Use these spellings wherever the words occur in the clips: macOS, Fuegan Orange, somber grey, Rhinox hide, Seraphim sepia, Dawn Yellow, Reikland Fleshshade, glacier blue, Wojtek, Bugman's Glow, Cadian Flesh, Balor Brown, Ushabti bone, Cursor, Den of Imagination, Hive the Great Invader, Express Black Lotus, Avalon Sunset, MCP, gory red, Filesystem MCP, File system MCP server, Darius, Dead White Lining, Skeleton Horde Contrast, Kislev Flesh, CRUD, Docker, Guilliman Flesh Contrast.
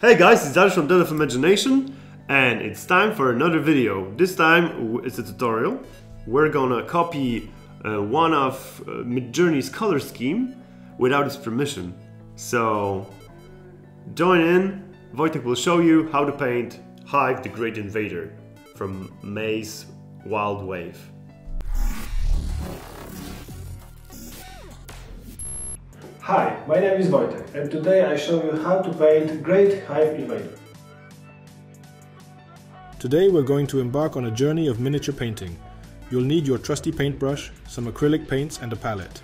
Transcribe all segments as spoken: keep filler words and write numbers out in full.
Hey guys, it's Darius from Den of Imagination, and it's time for another video. This time it's a tutorial. We're gonna copy uh, one of uh, Midjourney's color scheme without his permission. So join in, Wojtek will show you how to paint Hive the Great Invader from Maze's Wild Wave. Hi, my name is Wojtek, and today I show you how to paint Great Hive Invader. Today we're going to embark on a journey of miniature painting. You'll need your trusty paintbrush, some acrylic paints and a palette.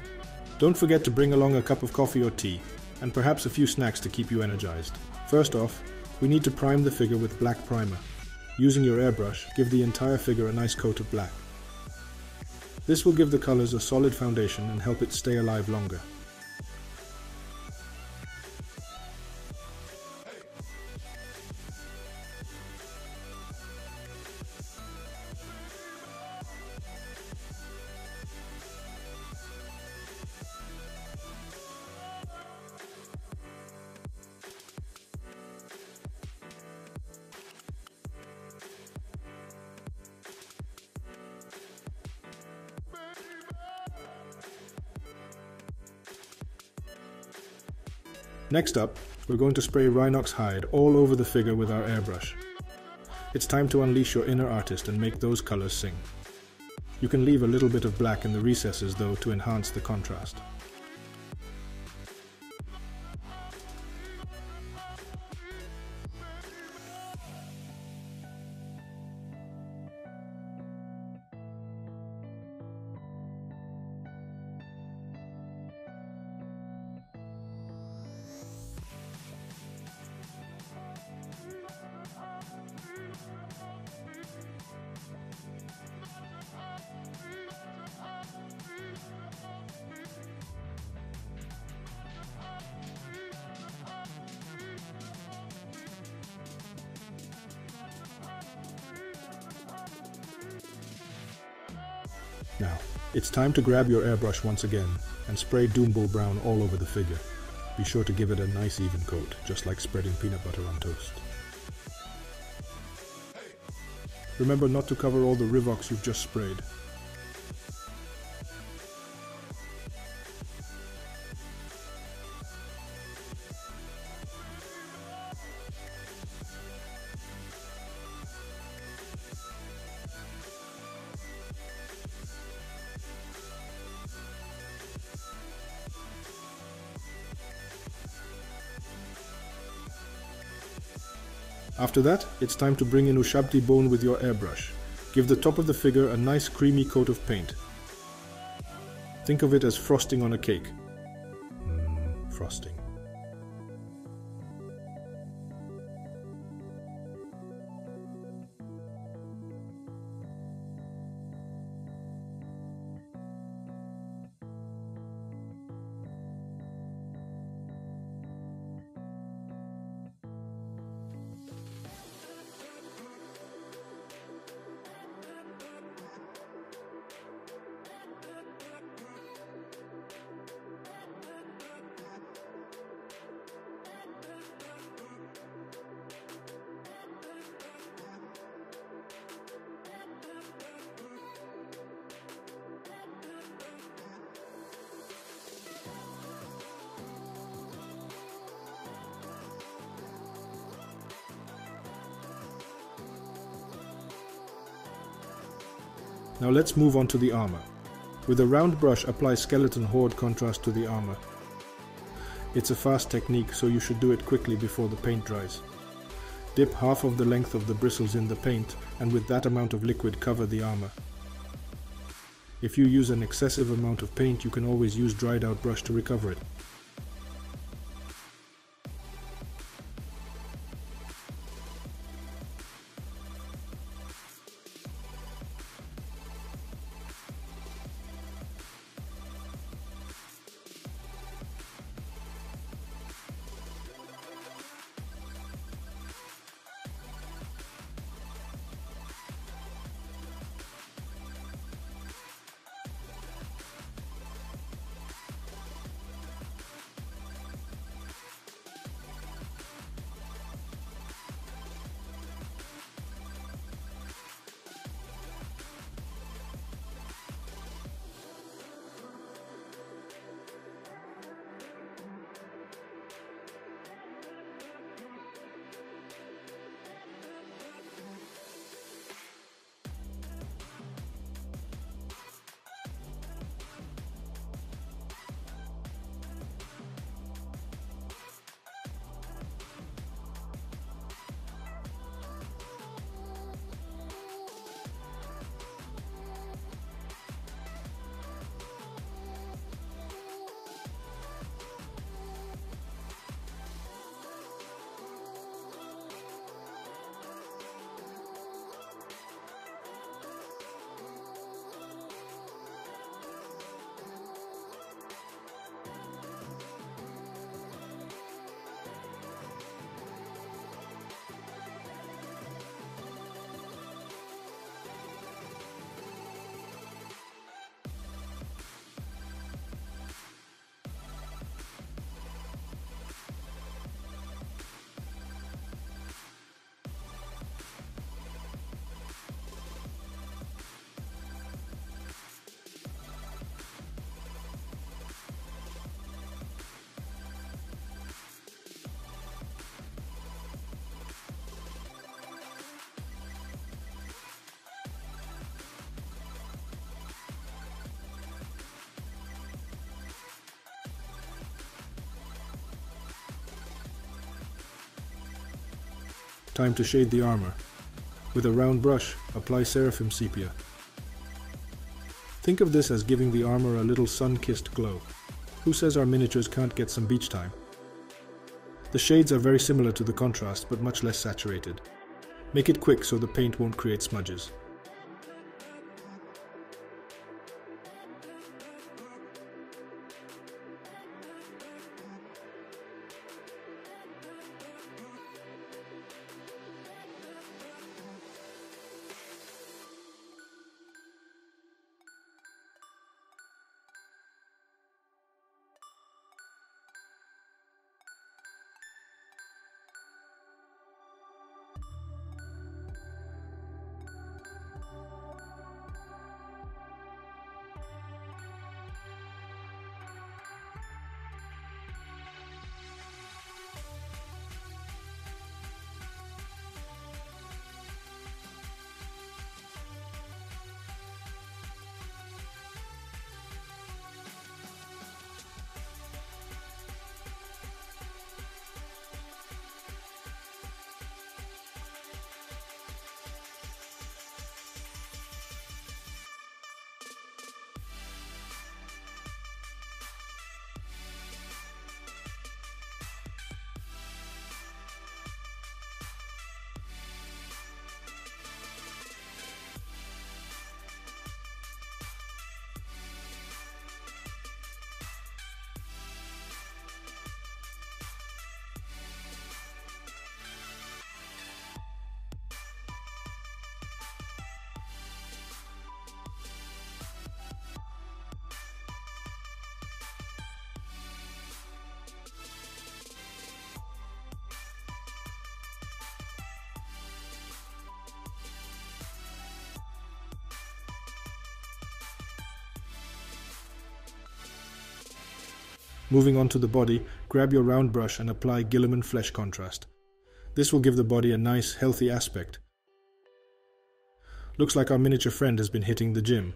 Don't forget to bring along a cup of coffee or tea, and perhaps a few snacks to keep you energized. First off, we need to prime the figure with black primer. Using your airbrush, give the entire figure a nice coat of black. This will give the colors a solid foundation and help it stay alive longer. Next up, we're going to spray Rhinox hide all over the figure with our airbrush. It's time to unleash your inner artist and make those colors sing. You can leave a little bit of black in the recesses though to enhance the contrast. Now, it's time to grab your airbrush once again and spray Doombull brown all over the figure. Be sure to give it a nice even coat, just like spreading peanut butter on toast. Remember not to cover all the Rivox you've just sprayed. After that, it's time to bring in Ushabti bone with your airbrush. Give the top of the figure a nice creamy coat of paint. Think of it as frosting on a cake. Mm, frosting. Now let's move on to the armor. With a round brush, apply Skeleton Horde Contrast to the armor. It's a fast technique, so you should do it quickly before the paint dries. Dip half of the length of the bristles in the paint, and with that amount of liquid cover the armor. If you use an excessive amount of paint, you can always use dried out brush to recover it. Time to shade the armor. With a round brush, apply Seraphim sepia. Think of this as giving the armor a little sun-kissed glow. Who says our miniatures can't get some beach time? The shades are very similar to the contrast, but much less saturated. Make it quick so the paint won't create smudges. Moving on to the body, grab your round brush and apply Guilliman Flesh Contrast. This will give the body a nice, healthy aspect. Looks like our miniature friend has been hitting the gym.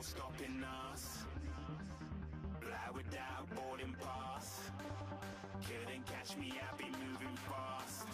Stopping us, fly without boarding pass. Couldn't catch me, I be moving fast.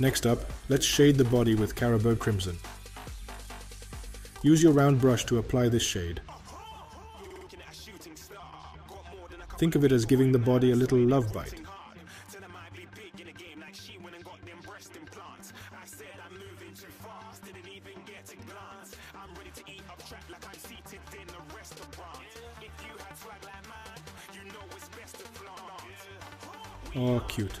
Next up, let's shade the body with Caribou Crimson. Use your round brush to apply this shade. Think of it as giving the body a little love bite. Oh, cute.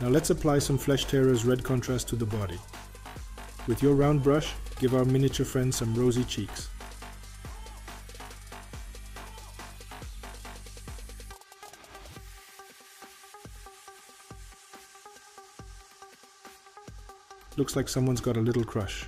Now let's apply some Flesh Terror's red contrast to the body. With your round brush, give our miniature friend some rosy cheeks. Looks like someone's got a little crush.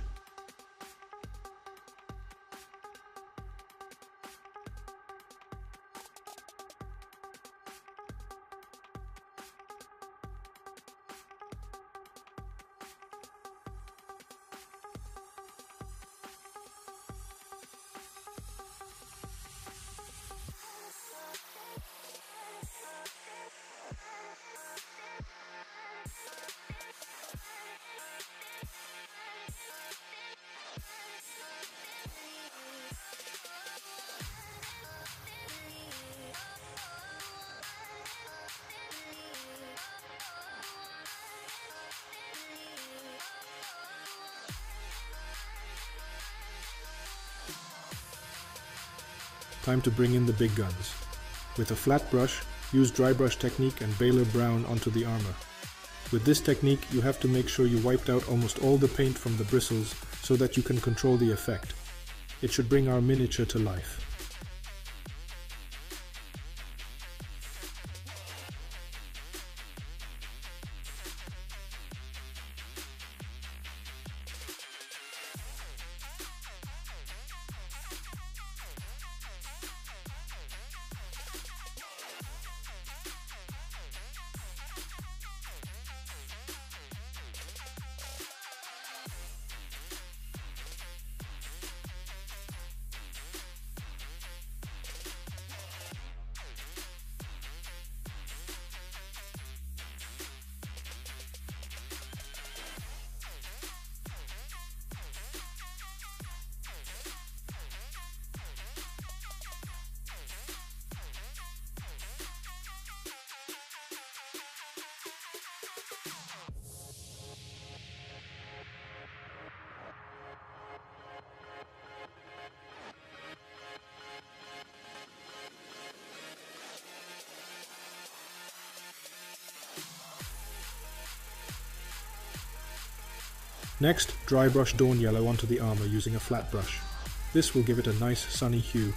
Time to bring in the big guns. With a flat brush, use dry brush technique and Balor Brown onto the armor. With this technique, you have to make sure you wiped out almost all the paint from the bristles so that you can control the effect. It should bring our miniature to life. Next, dry brush Dawn Yellow onto the armour using a flat brush. This will give it a nice sunny hue.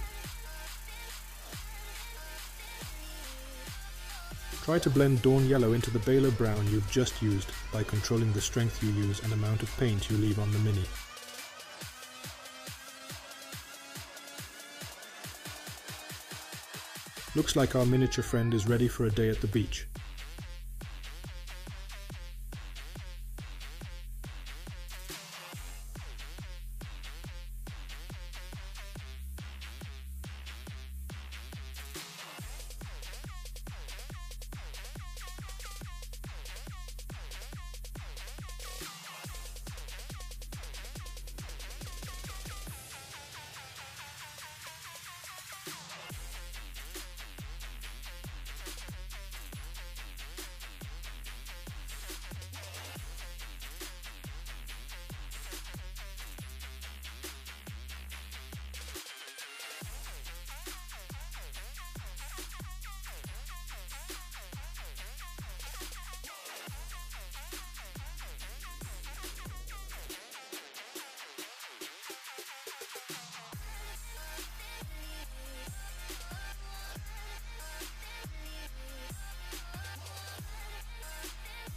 Try to blend Dawn Yellow into the Balor Brown you've just used by controlling the strength you use and amount of paint you leave on the mini. Looks like our miniature friend is ready for a day at the beach.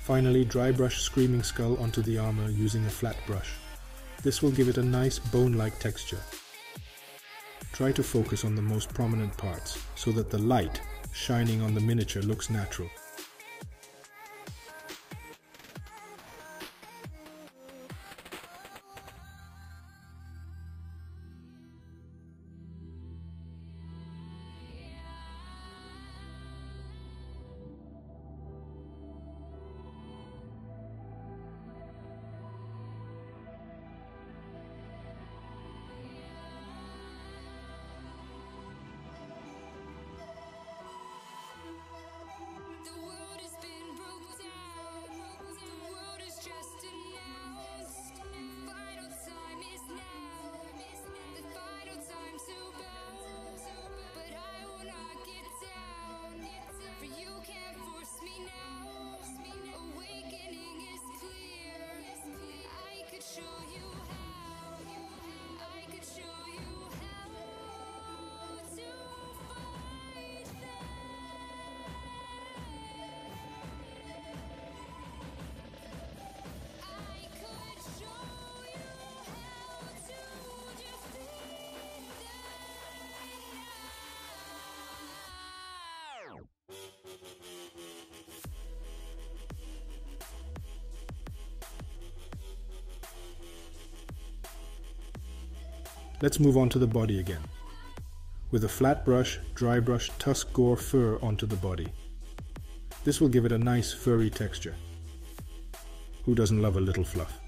Finally, dry brush Screaming Skull onto the armour using a flat brush. This will give it a nice bone-like texture. Try to focus on the most prominent parts, so that the light shining on the miniature looks natural. Let's move on to the body again. With a flat brush, dry brush Tusk Gore Fur onto the body. This will give it a nice furry texture. Who doesn't love a little fluff?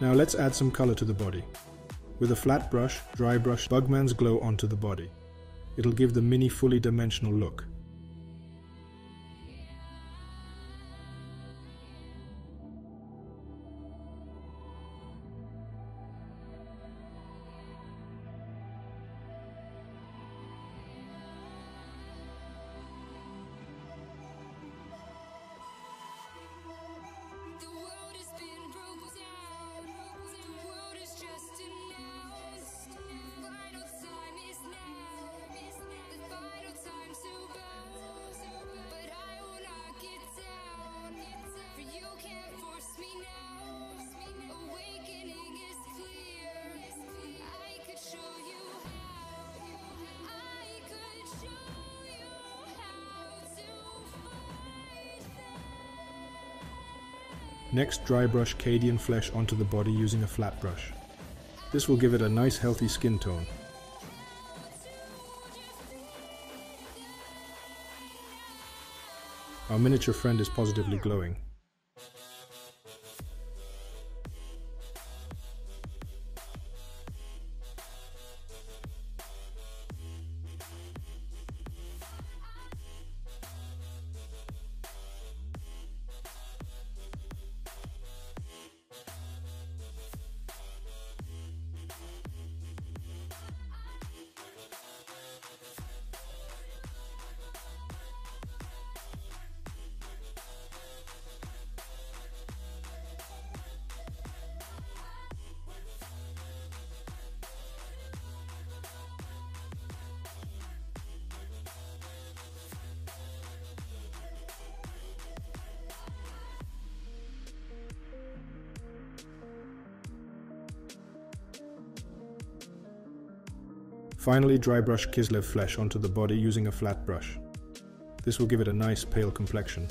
Now let's add some colour to the body. With a flat brush, dry brush Bugman's Glow onto the body. It'll give the mini fully dimensional look. Next, dry brush Cadian Flesh onto the body using a flat brush. This will give it a nice healthy skin tone. Our miniature friend is positively glowing. Finally, dry brush Kislev Flesh onto the body using a flat brush. This will give it a nice pale complexion.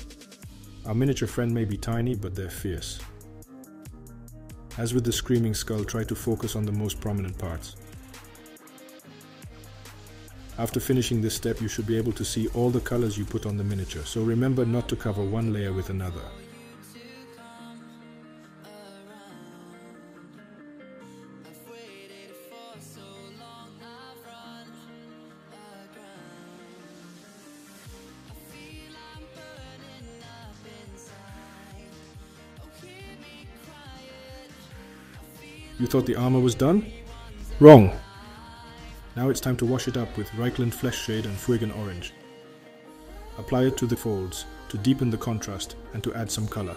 Our miniature friend may be tiny, but they're fierce. As with the Screaming Skull, try to focus on the most prominent parts. After finishing this step, you should be able to see all the colors you put on the miniature, so remember not to cover one layer with another. You thought the armor was done? Wrong! Now it's time to wash it up with Reikland Fleshshade and Fuegan Orange. Apply it to the folds to deepen the contrast and to add some color.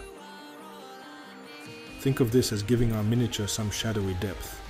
Think of this as giving our miniature some shadowy depth.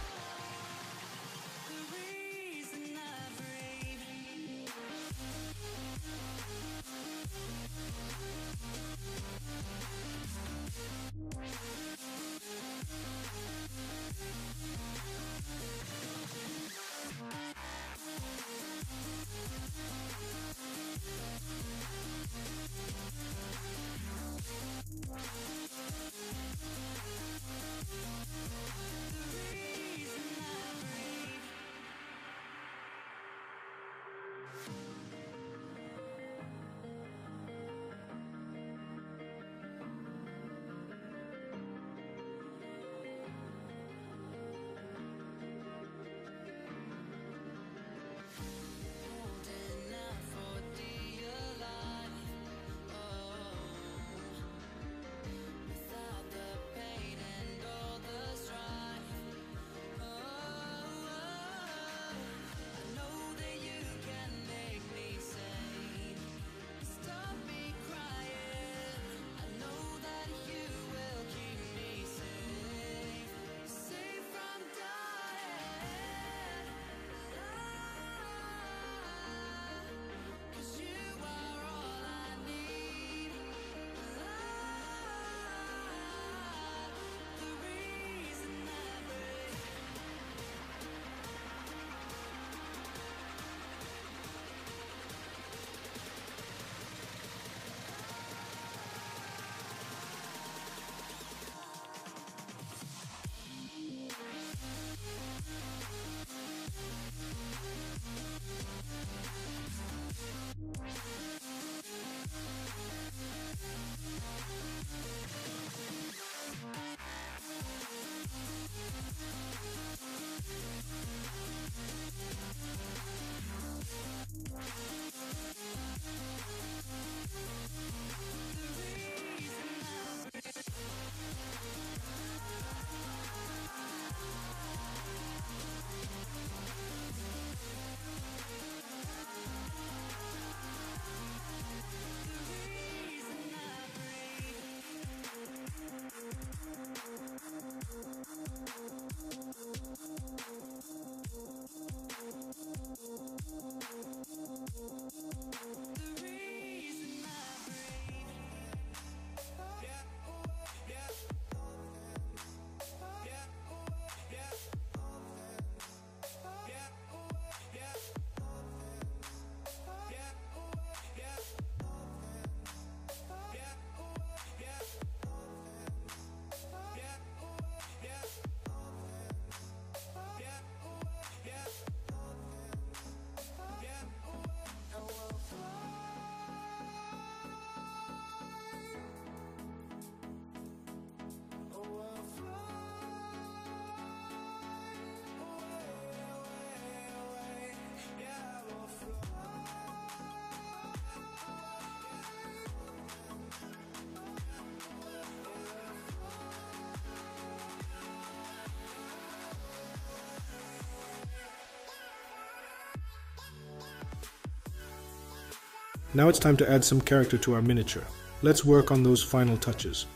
Now it's time to add some character to our miniature. Let's work on those final touches.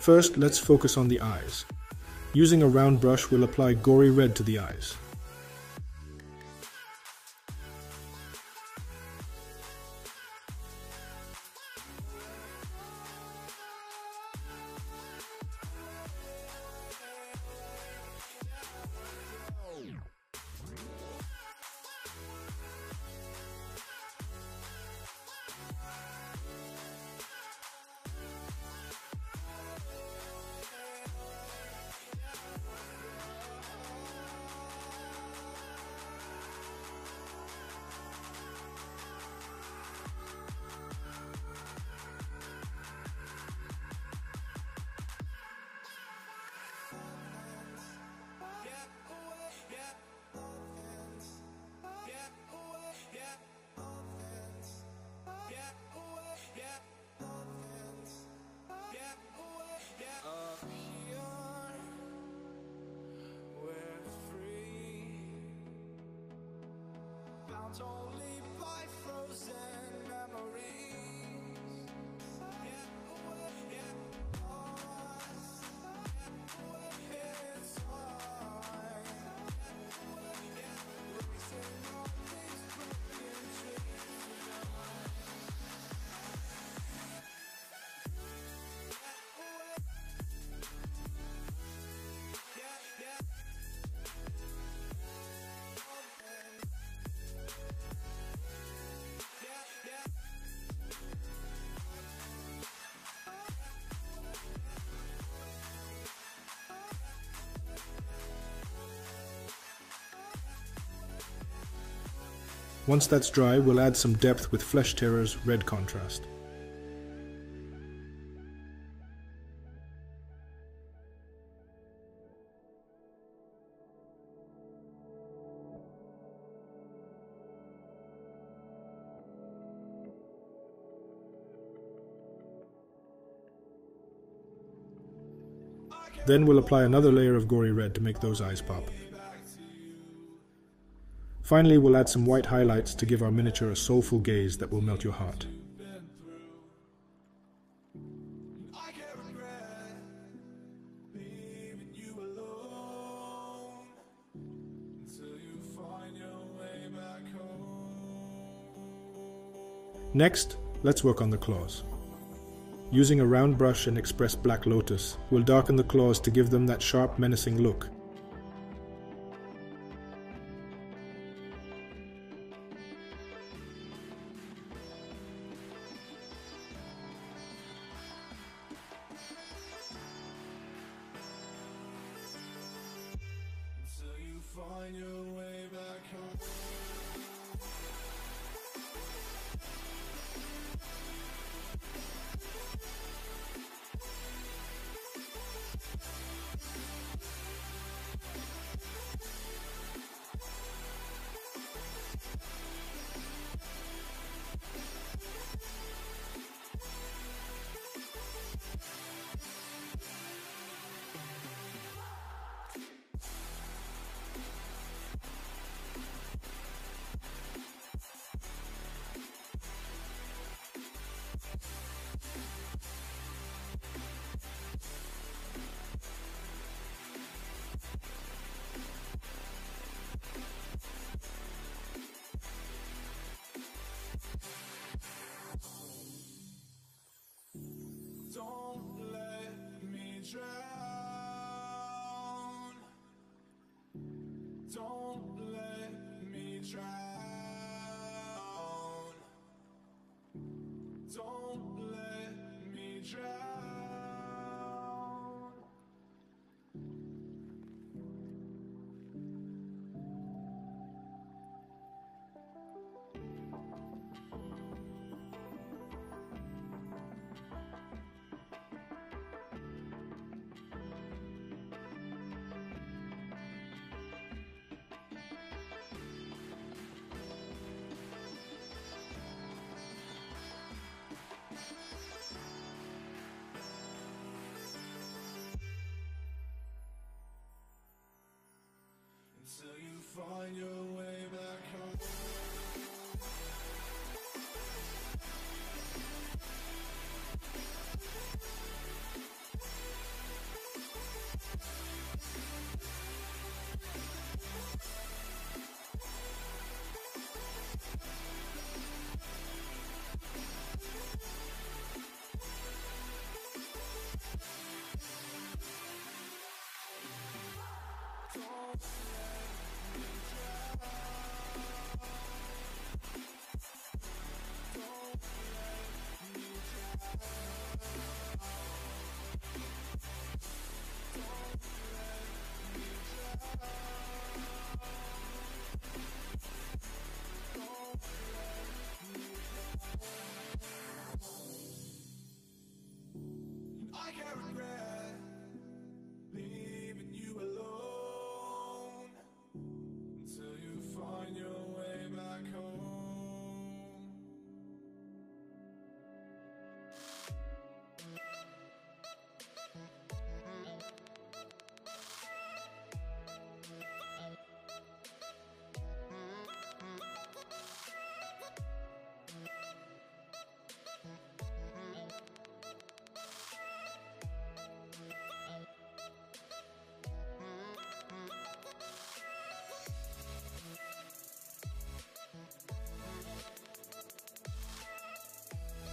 First, let's focus on the eyes. Using a round brush, we'll apply gory red to the eyes. Only by frozen memories. Once that's dry, we'll add some depth with Flesh Terror's red contrast. Then we'll apply another layer of gory red to make those eyes pop. Finally, we'll add some white highlights to give our miniature a soulful gaze that will melt your heart. Next, let's work on the claws. Using a round brush and Express Black Lotus, we'll darken the claws to give them that sharp, menacing look.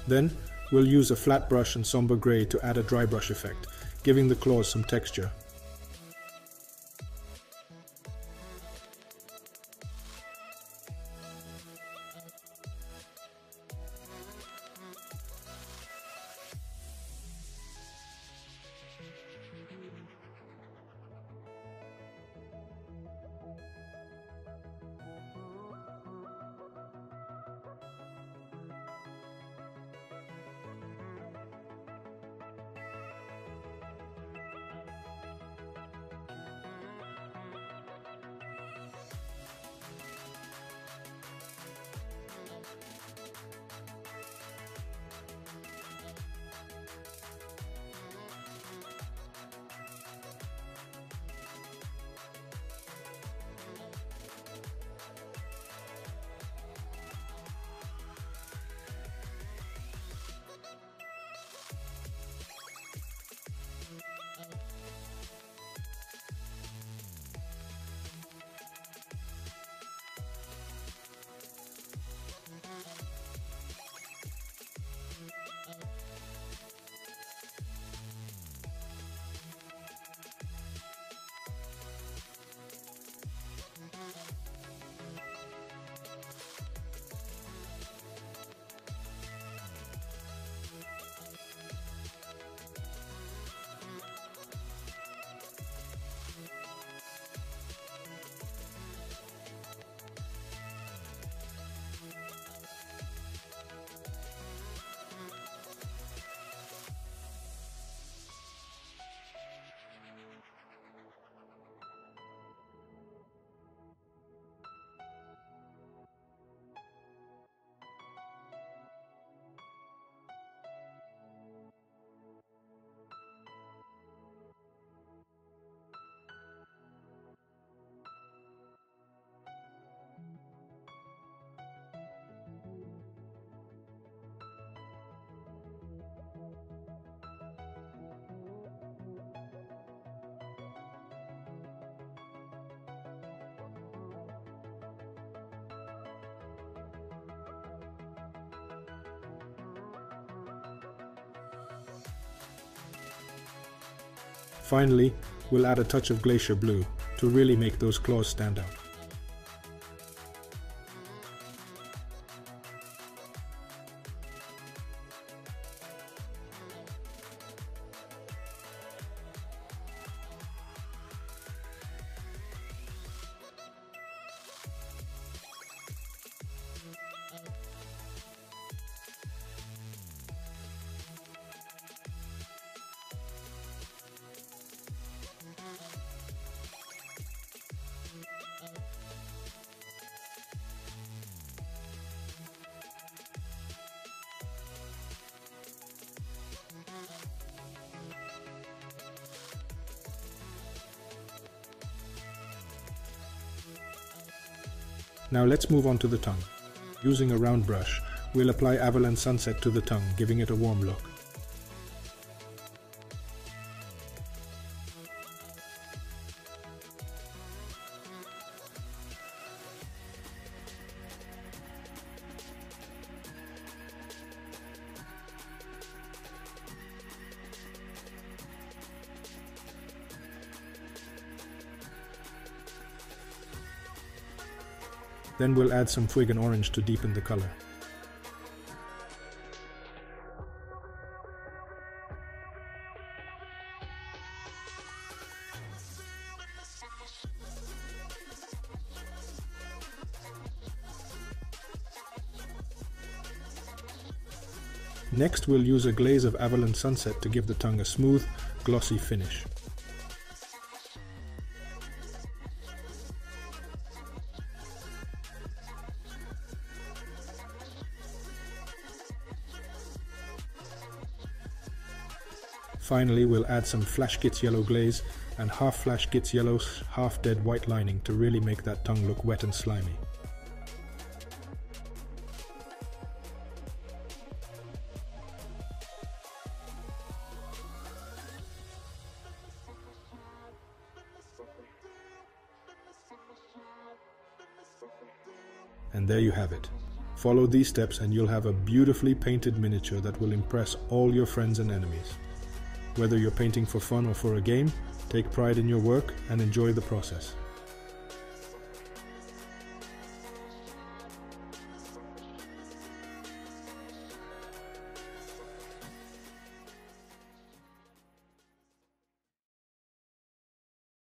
Then we'll use a flat brush and somber grey to add a dry brush effect, giving the claws some texture. Finally, we'll add a touch of glacier blue to really make those claws stand out. Now let's move on to the tongue. Using a round brush, we'll apply Avalon Sunset to the tongue, giving it a warm look. Then we'll add some Fuegan Orange to deepen the color. Next we'll use a glaze of Avalon Sunset to give the tongue a smooth, glossy finish. Finally, we'll add some Flash Gits Yellow Glaze and half Flash Gits Yellow, half Dead White Lining to really make that tongue look wet and slimy. And there you have it. Follow these steps and you'll have a beautifully painted miniature that will impress all your friends and enemies. Whether you're painting for fun or for a game, take pride in your work and enjoy the process.